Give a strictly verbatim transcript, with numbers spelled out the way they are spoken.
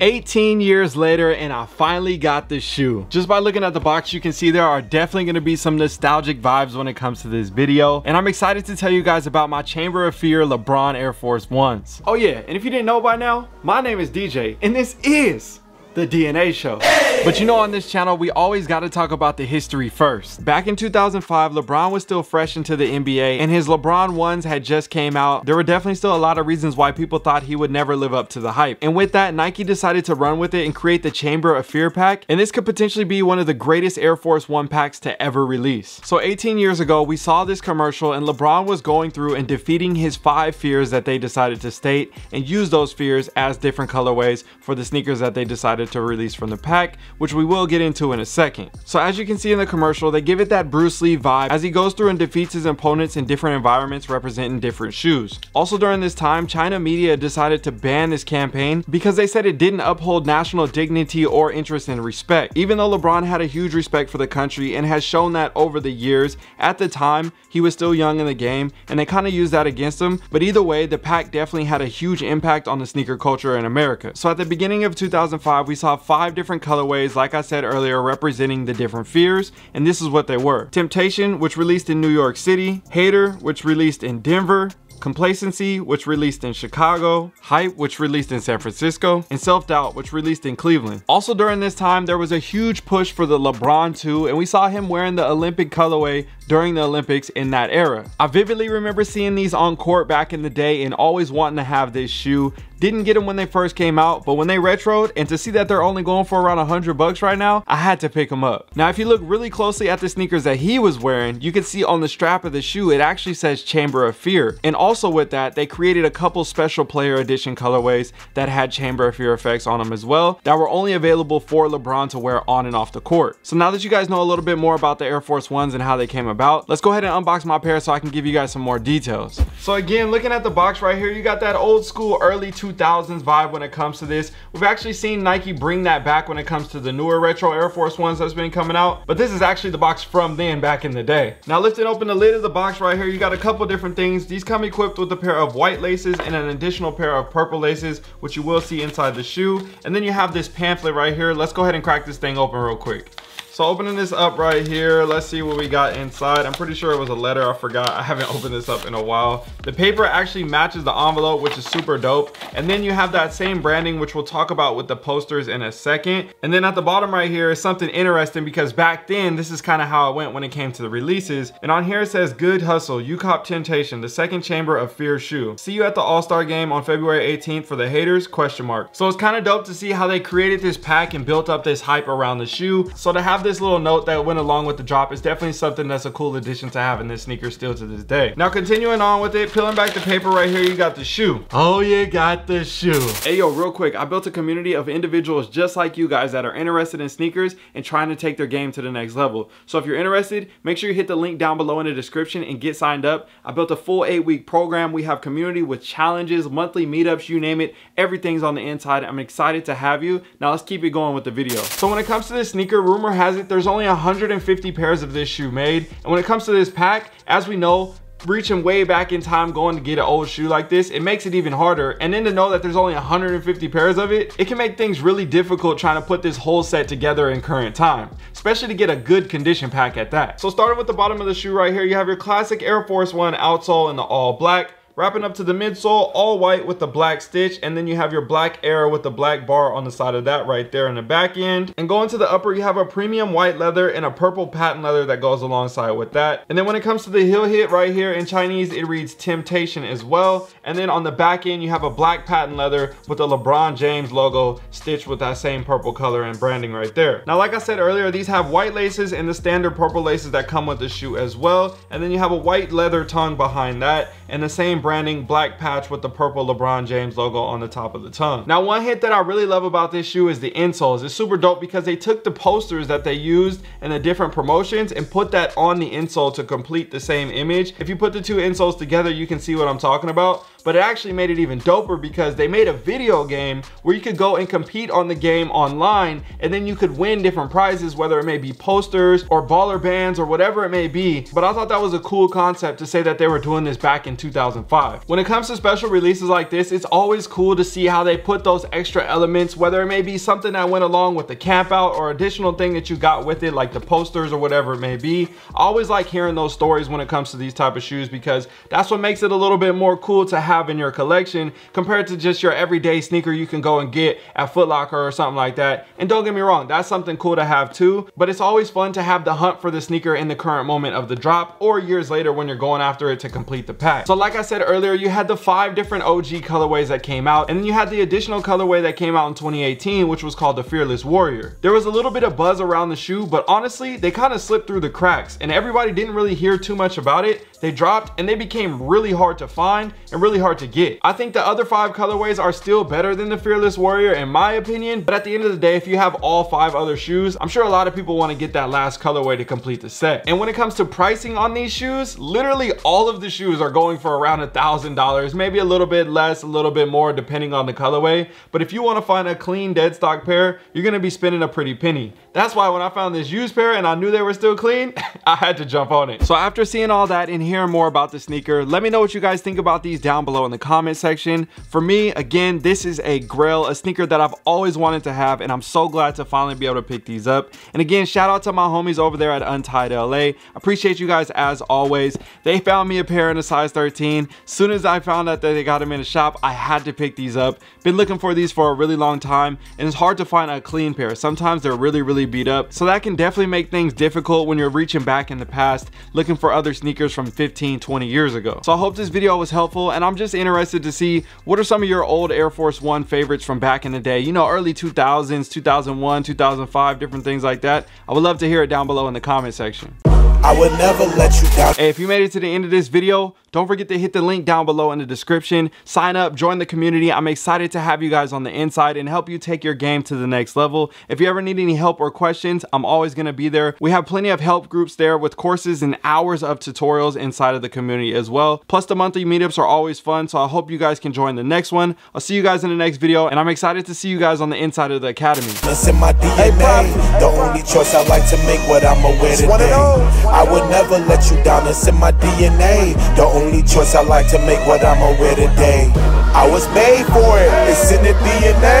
eighteen years later, and I finally got this shoe. Just by looking at the box, you can see there are definitely going to be some nostalgic vibes when it comes to this video, and I'm excited to tell you guys about my Chamber of Fear LeBron Air Force Ones. Oh yeah, and if you didn't know by now, my name is D J, and this is the D N A Show. But you know, on this channel, we always got to talk about the history first. Back in two thousand five, LeBron was still fresh into the N B A, and his LeBron ones had just came out. There were definitely still a lot of reasons why people thought he would never live up to the hype. And with that, Nike decided to run with it and create the Chamber of Fear pack. And this could potentially be one of the greatest Air Force One packs to ever release. So eighteen years ago, we saw this commercial, and LeBron was going through and defeating his five fears that they decided to state, and use those fears as different colorways for the sneakers that they decided to release from the pack, which we will get into in a second. So as you can see in the commercial, they give it that Bruce Lee vibe as he goes through and defeats his opponents in different environments representing different shoes. Also during this time, China media decided to ban this campaign because they said it didn't uphold national dignity or interest and respect. Even though LeBron had a huge respect for the country and has shown that over the years, at the time he was still young in the game, and they kind of used that against him. But either way, the pack definitely had a huge impact on the sneaker culture in America. So at the beginning of two thousand five, we saw five different colorways, like I said earlier, representing the different fears, and this is what they were. Temptation, which released in New York City. Hater, which released in Denver. Complacency, which released in Chicago. Hype, which released in San Francisco. And Self-Doubt, which released in Cleveland. Also during this time, there was a huge push for the LeBron two, and we saw him wearing the Olympic colorway during the Olympics in that era. I vividly remember seeing these on court back in the day and always wanting to have this shoe. Didn't get them when they first came out, but when they retroed, and to see that they're only going for around a hundred bucks right now, I had to pick them up. Now if you look really closely at the sneakers that he was wearing, you can see on the strap of the shoe it actually says Chamber of Fear. And also with that, they created a couple special player edition colorways that had Chamber of Fear effects on them as well, that were only available for LeBron to wear on and off the court. So now that you guys know a little bit more about the Air Force Ones and how they came about, let's go ahead and unbox my pair so I can give you guys some more details. So again, looking at the box right here, you got that old school early two thousands vibe when it comes to this. We've actually seen Nike bring that back when it comes to the newer retro Air Force Ones that's been coming out, but this is actually the box from then, back in the day. Now lifting open the lid of the box right here, you got a couple different things. These come equipped with a pair of white laces and an additional pair of purple laces, which you will see inside the shoe. And then you have this pamphlet right here. Let's go ahead and crack this thing open real quick. So opening this up right here, let's see what we got inside. I'm pretty sure it was a letter, I forgot. I haven't opened this up in a while. The paper actually matches the envelope, which is super dope. And then you have that same branding, which we'll talk about with the posters in a second. And then at the bottom right here is something interesting, because back then, this is kind of how it went when it came to the releases. And on here it says, "Good hustle, you cop Temptation, the second Chamber of Fear shoe. See you at the All-Star game on February eighteenth for the haters, question mark." So it's kind of dope to see how they created this pack and built up this hype around the shoe. So to have this little note that went along with the drop is definitely something that's a cool addition to having this sneaker still to this day. Now continuing on with it, peeling back the paper right here, you got the shoe. Oh, you got the shoe. Hey yo, real quick, I built a community of individuals just like you guys that are interested in sneakers and trying to take their game to the next level. So if you're interested, make sure you hit the link down below in the description and get signed up. I built a full eight week program. We have community with challenges, monthly meetups, you name it, everything's on the inside. I'm excited to have you. Now let's keep it going with the video. So when it comes to this sneaker, rumor has it, there's only one hundred fifty pairs of this shoe made. And when it comes to this pack, as we know, reaching way back in time, going to get an old shoe like this, it makes it even harder. And then to know that there's only one hundred fifty pairs of it, it can make things really difficult trying to put this whole set together in current time, especially to get a good condition pack at that. So starting with the bottom of the shoe right here, you have your classic Air Force One outsole in the all black, wrapping up to the midsole, all white with the black stitch, and then you have your black Air with the black bar on the side of that right there in the back end. And going to the upper, you have a premium white leather and a purple patent leather that goes alongside with that. And then when it comes to the heel hit right here, in Chinese it reads Temptation as well. And then on the back end, you have a black patent leather with the LeBron James logo stitched with that same purple color and branding right there. Now like I said earlier, these have white laces and the standard purple laces that come with the shoe as well. And then you have a white leather tongue behind that, and the same branding black patch with the purple LeBron James logo on the top of the tongue. Now one hit that I really love about this shoe is the insoles. It's super dope because they took the posters that they used in the different promotions and put that on the insole to complete the same image. If you put the two insoles together, you can see what I'm talking about. But it actually made it even doper because they made a video game where you could go and compete on the game online, and then you could win different prizes, whether it may be posters or baller bands or whatever it may be. But I thought that was a cool concept to say that they were doing this back in two thousand five. five. When it comes to special releases like this, it's always cool to see how they put those extra elements, whether it may be something that went along with the camp out or additional thing that you got with it, like the posters or whatever it may be. I always like hearing those stories when it comes to these type of shoes, because that's what makes it a little bit more cool to have in your collection compared to just your everyday sneaker you can go and get at Foot Locker or something like that. And don't get me wrong, that's something cool to have too, but it's always fun to have the hunt for the sneaker in the current moment of the drop or years later when you're going after it to complete the pack. So like I said earlier, you had the five different O G colorways that came out, and then you had the additional colorway that came out in twenty eighteen, which was called the Fearless Warrior. There was a little bit of buzz around the shoe, but honestly, they kind of slipped through the cracks and everybody didn't really hear too much about it. They dropped and they became really hard to find and really hard to get. I think the other five colorways are still better than the Fearless Warrior in my opinion, but at the end of the day, if you have all five other shoes, I'm sure a lot of people want to get that last colorway to complete the set. And when it comes to pricing on these shoes, literally all of the shoes are going for around a thousand dollars, maybe a little bit less, a little bit more depending on the colorway. But if you want to find a clean dead stock pair, you're going to be spending a pretty penny. That's why when I found this used pair and I knew they were still clean, I had to jump on it. So after seeing all that and hearing more about the sneaker, let me know what you guys think about these down below in the comment section. For me, again, this is a grail, a sneaker that I've always wanted to have, and I'm so glad to finally be able to pick these up. And again, shout out to my homies over there at Untied L A. Appreciate you guys as always. They found me a pair in a size thirteen. Soon as I found out that they got them in the shop, I had to pick these up. Been looking for these for a really long time, and it's hard to find a clean pair. Sometimes they're really, really beat up. So that can definitely make things difficult when you're reaching back in the past, looking for other sneakers from fifteen, twenty years ago. So I hope this video was helpful, and I'm just interested to see what are some of your old Air Force One favorites from back in the day, you know, early two thousands, two thousand one, two thousand five, different things like that. I would love to hear it down below in the comment section. I would never let you down. Hey, if you made it to the end of this video, don't forget to hit the link down below in the description. Sign up, join the community. I'm excited to have you guys on the inside and help you take your game to the next level. If you ever need any help or questions, I'm always gonna be there. We have plenty of help groups there with courses and hours of tutorials inside of the community as well. Plus the monthly meetups are always fun, so I hope you guys can join the next one. I'll see you guys in the next video, and I'm excited to see you guys on the inside of the academy. That's in my D N A. The only choice I like to make what I'm aware today. I would never let you down, it's in my D N A. The only choice I like to make what I'm aware today. I was made for it, it's in the D N A.